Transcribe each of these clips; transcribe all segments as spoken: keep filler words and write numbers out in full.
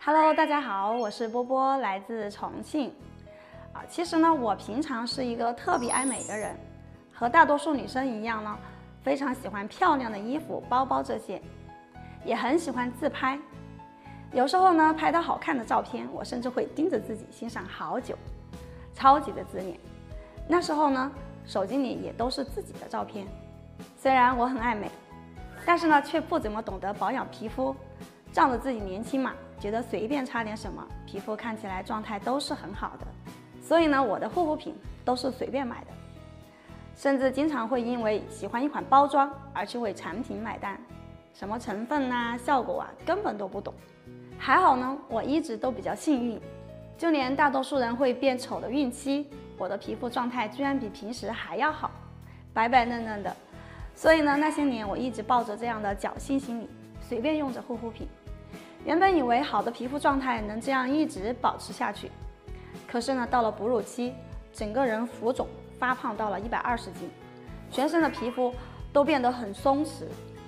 Hello， 大家好，我是波波，来自重庆。啊，其实呢，我平常是一个特别爱美的人，和大多数女生一样呢，非常喜欢漂亮的衣服、包包这些，也很喜欢自拍。有时候呢，拍到好看的照片，我甚至会盯着自己欣赏好久，超级的自恋。那时候呢，手机里也都是自己的照片。虽然我很爱美，但是呢，却不怎么懂得保养皮肤，仗着自己年轻嘛。 觉得随便擦点什么，皮肤看起来状态都是很好的，所以呢，我的护肤品都是随便买的，甚至经常会因为喜欢一款包装而去为产品买单，什么成分呐、啊、效果啊，根本都不懂。还好呢，我一直都比较幸运，就连大多数人会变丑的孕期，我的皮肤状态居然比平时还要好，白白嫩嫩的。所以呢，那些年我一直抱着这样的侥幸心理，随便用着护肤品。 原本以为好的皮肤状态能这样一直保持下去，可是呢，到了哺乳期，整个人浮肿发胖到了一百二十斤，全身的皮肤都变得很松弛，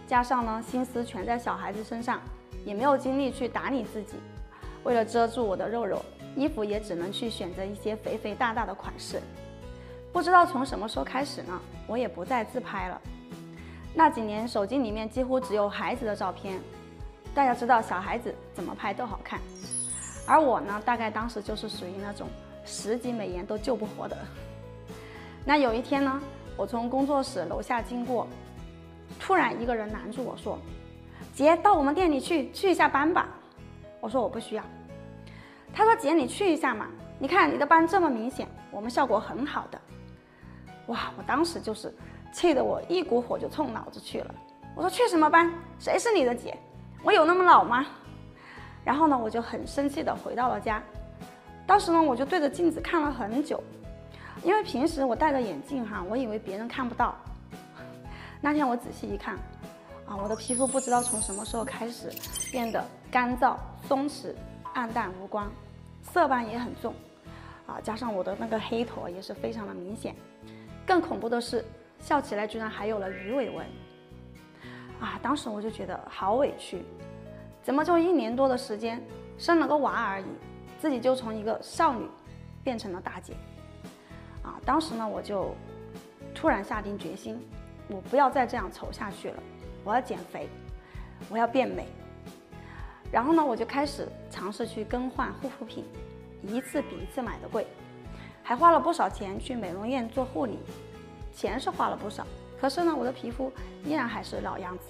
加上呢，心思全在小孩子身上，也没有精力去打理自己。为了遮住我的肉肉，衣服也只能去选择一些肥肥大大的款式。不知道从什么时候开始呢，我也不再自拍了。那几年手机里面几乎只有孩子的照片。 大家知道小孩子怎么拍都好看，而我呢，大概当时就是属于那种十级美颜都救不活的。那有一天呢，我从工作室楼下经过，突然一个人拦住我说：“姐，到我们店里去祛一下斑吧。”我说我不需要。他说：“姐，你去一下嘛，你看你的斑这么明显，我们效果很好的。”哇，我当时就是气得我一股火就冲脑子去了。我说：“去什么斑？谁是你的姐？ 我有那么老吗？”然后呢，我就很生气的回到了家。当时呢，我就对着镜子看了很久，因为平时我戴着眼镜哈，我以为别人看不到。那天我仔细一看，啊，我的皮肤不知道从什么时候开始变得干燥、松弛、暗淡无光，色斑也很重，啊，加上我的那个黑头也是非常的明显。更恐怖的是，笑起来居然还有了鱼尾纹。 啊，当时我就觉得好委屈，怎么就一年多的时间，生了个娃而已，自己就从一个少女变成了大姐。啊，当时呢，我就突然下定决心，我不要再这样丑下去了，我要减肥，我要变美。然后呢，我就开始尝试去更换护肤品，一次比一次买的贵，还花了不少钱去美容院做护理，钱是花了不少。 可是呢，我的皮肤依然还是老样子。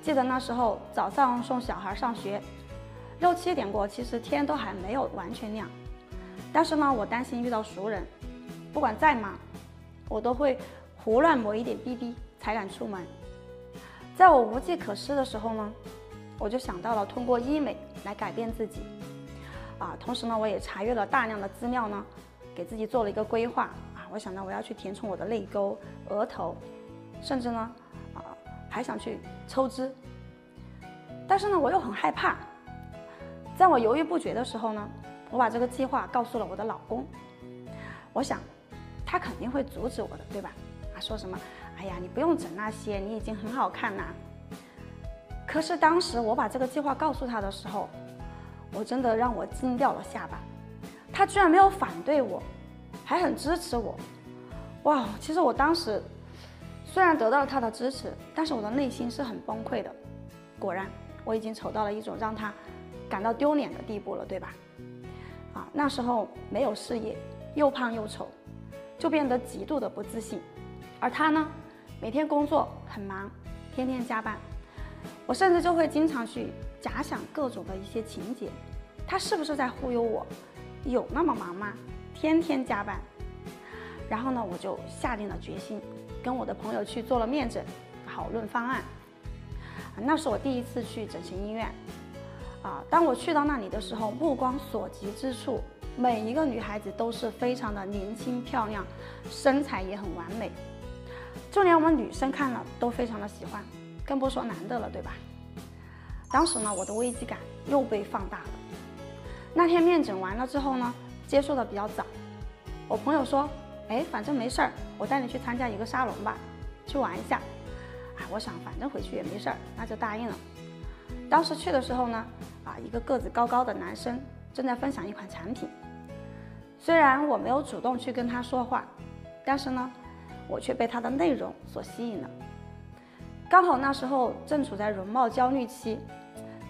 记得那时候早上送小孩上学，六七点过，其实天都还没有完全亮。但是呢，我担心遇到熟人，不管再忙，我都会胡乱抹一点 B B 才敢出门。在我无计可施的时候呢，我就想到了通过医美来改变自己。啊，同时呢，我也查阅了大量的资料呢，给自己做了一个规划。 我想到我要去填充我的泪沟、额头，甚至呢，啊、呃，还想去抽脂。但是呢，我又很害怕。在我犹豫不决的时候呢，我把这个计划告诉了我的老公。我想，他肯定会阻止我的，对吧？啊，说什么？哎呀，你不用整那些，你已经很好看啦。可是当时我把这个计划告诉他的时候，我真的让我惊掉了下巴。他居然没有反对我。 还很支持我，哇！其实我当时虽然得到了他的支持，但是我的内心是很崩溃的。果然，我已经丑到了一种让他感到丢脸的地步了，对吧？啊，那时候没有事业，又胖又丑，就变得极度的不自信。而他呢，每天工作很忙，天天加班，我甚至就会经常去假想各种的一些情节，他是不是在忽悠我？有那么忙吗？ 天天加班，然后呢，我就下定了决心，跟我的朋友去做了面诊，讨论方案。那是我第一次去整形医院，啊，当我去到那里的时候，目光所及之处，每一个女孩子都是非常的年轻漂亮，身材也很完美，就连我们女生看了都非常的喜欢，更不说男的了，对吧？当时呢，我的危机感又被放大了。那天面诊完了之后呢？ 接触的比较早，我朋友说：“哎，反正没事儿，我带你去参加一个沙龙吧，去玩一下。”啊，我想反正回去也没事儿，那就答应了。当时去的时候呢，啊，一个个子高高的男生正在分享一款产品。虽然我没有主动去跟他说话，但是呢，我却被他的内容所吸引了。刚好那时候正处在容貌焦虑期，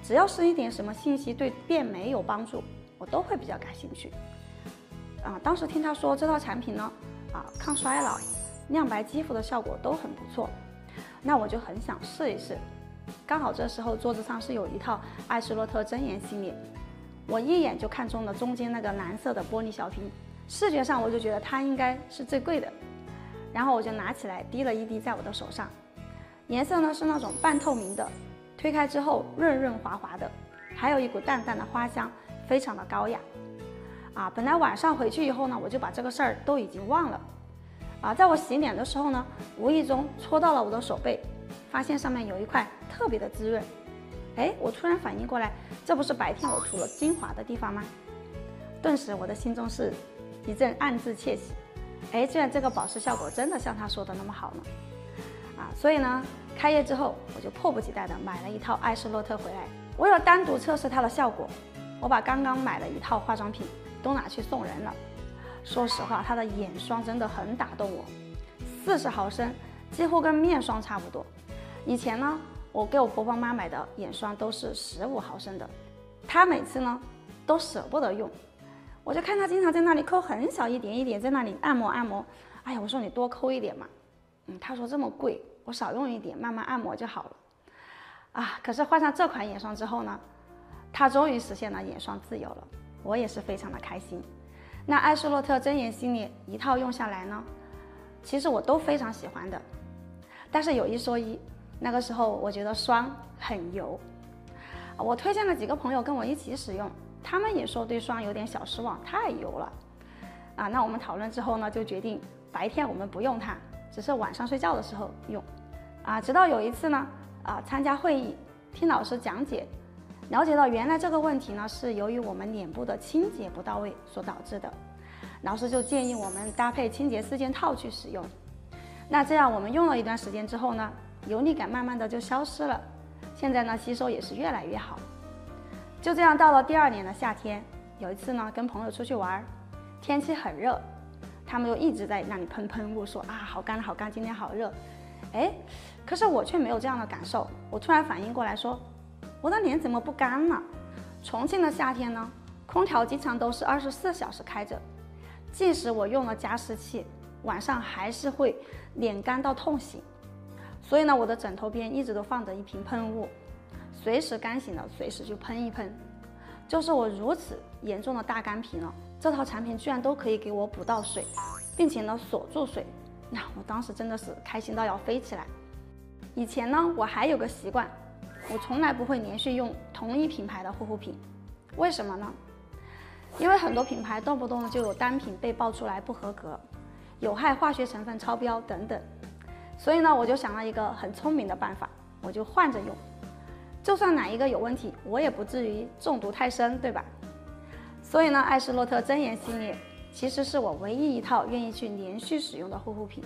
只要是一点什么信息对变美有帮助，我都会比较感兴趣。啊，当时听他说这套产品呢，啊，抗衰老、亮白肌肤的效果都很不错，那我就很想试一试。刚好这时候桌子上是有一套艾诗洛特真言系列，我一眼就看中了中间那个蓝色的玻璃小瓶，视觉上我就觉得它应该是最贵的，然后我就拿起来滴了一滴在我的手上，颜色呢是那种半透明的，推开之后润润滑滑的，还有一股淡淡的花香，非常的高雅。啊，本来晚上回去以后呢，我就把这个事儿都已经忘了。啊，在我洗脸的时候呢，无意中戳到了我的手背，发现上面有一块特别的滋润。哎，我突然反应过来，这不是白天我涂了精华的地方吗？顿时我的心中是一阵暗自窃喜。哎，居然这个保湿效果真的像他说的那么好呢。啊，所以呢，开业之后我就迫不及待的买了一套艾诗洛特回来。为了单独测试它的效果，我把刚刚买了一套化妆品都拿去送人了。说实话，它的眼霜真的很打动我，四十毫升，几乎跟面霜差不多。以前呢，我给我婆婆妈买的眼霜都是十五毫升的，她每次呢都舍不得用，我就看她经常在那里抠很小一点一点，在那里按摩按摩。哎呀，我说你多抠一点嘛，嗯，她说这么贵，我少用一点，慢慢按摩就好了。啊，可是换上这款眼霜之后呢，她终于实现了眼霜自由了，我也是非常的开心。那艾诗洛特真言系列一套用下来呢，其实我都非常喜欢的，但是有一说一，那个时候我觉得霜很油，我推荐了几个朋友跟我一起使用，他们也说对霜有点小失望，太油了。啊，那我们讨论之后呢，就决定白天我们不用它，只是晚上睡觉的时候用。啊，直到有一次呢，啊，参加会议听老师讲解，了解到原来这个问题呢是由于我们脸部的清洁不到位所导致的，老师就建议我们搭配清洁四件套去使用。那这样我们用了一段时间之后呢，油腻感慢慢的就消失了，现在呢吸收也是越来越好。就这样到了第二年的夏天，有一次呢跟朋友出去玩，天气很热，他们又一直在那里喷喷雾，说啊好干好干，今天好热。哎，可是我却没有这样的感受，我突然反应过来说，我的脸怎么不干了？重庆的夏天呢，空调经常都是二十四小时开着，即使我用了加湿器，晚上还是会脸干到痛醒。所以呢，我的枕头边一直都放着一瓶喷雾，随时干醒了随时去喷一喷。就是我如此严重的大干皮呢，这套产品居然都可以给我补到水，并且呢锁住水，那我当时真的是开心到要飞起来。以前呢，我还有个习惯。我从来不会连续用同一品牌的护肤品，为什么呢？因为很多品牌动不动就有单品被爆出来不合格，有害化学成分超标等等，所以呢，我就想了一个很聪明的办法，我就换着用，就算哪一个有问题，我也不至于中毒太深，对吧？所以呢，艾诗洛特真言系列其实是我唯一一套愿意去连续使用的护肤品。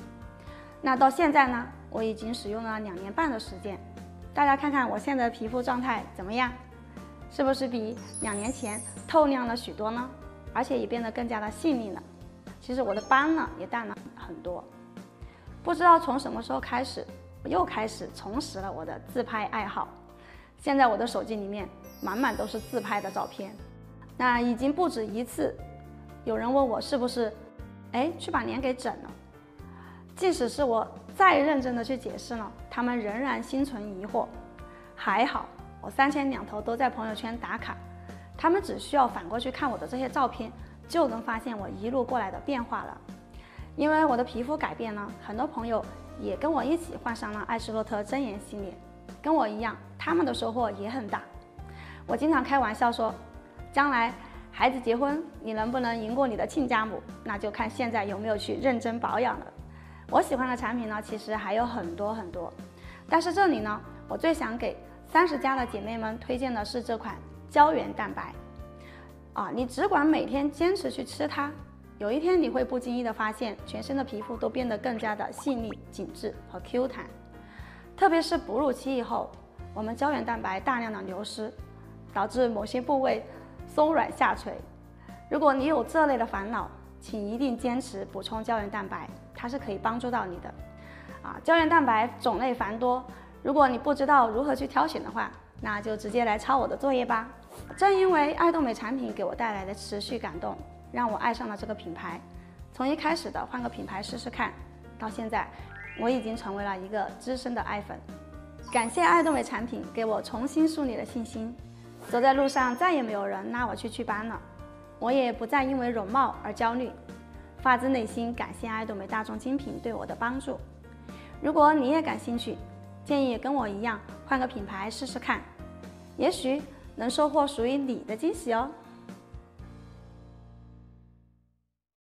那到现在呢，我已经使用了两年半的时间。大家看看我现在的皮肤状态怎么样？是不是比两年前透亮了许多呢？而且也变得更加的细腻了。其实我的斑呢也淡了很多。不知道从什么时候开始，我又开始重拾了我的自拍爱好。现在我的手机里面满满都是自拍的照片。那已经不止一次，有人问我是不是，哎，去把脸给整了。即使是我再认真的去解释呢，他们仍然心存疑惑。还好，我三天两头都在朋友圈打卡，他们只需要反过去看我的这些照片，就能发现我一路过来的变化了。因为我的皮肤改变呢，很多朋友也跟我一起换上了艾诗洛特真言系列，跟我一样，他们的收获也很大。我经常开玩笑说，将来孩子结婚，你能不能赢过你的亲家母，那就看现在有没有去认真保养了。我喜欢的产品呢，其实还有很多很多，但是这里呢，我最想给三十加的姐妹们推荐的是这款胶原蛋白。啊，你只管每天坚持去吃它，有一天你会不经意的发现，全身的皮肤都变得更加的细腻、紧致和 Q 弹。特别是哺乳期以后，我们胶原蛋白大量的流失，导致某些部位松软下垂。如果你有这类的烦恼，请一定坚持补充胶原蛋白，它是可以帮助到你的。啊，胶原蛋白种类繁多，如果你不知道如何去挑选的话，那就直接来抄我的作业吧。正因为爱多美产品给我带来的持续感动，让我爱上了这个品牌。从一开始的换个品牌试试看，到现在，我已经成为了一个资深的爱粉。感谢爱多美产品给我重新树立了信心。走在路上再也没有人拉我去祛斑了，我也不再因为容貌而焦虑，发自内心感谢爱多美大众精品对我的帮助。如果你也感兴趣，建议跟我一样换个品牌试试看，也许能收获属于你的惊喜哦。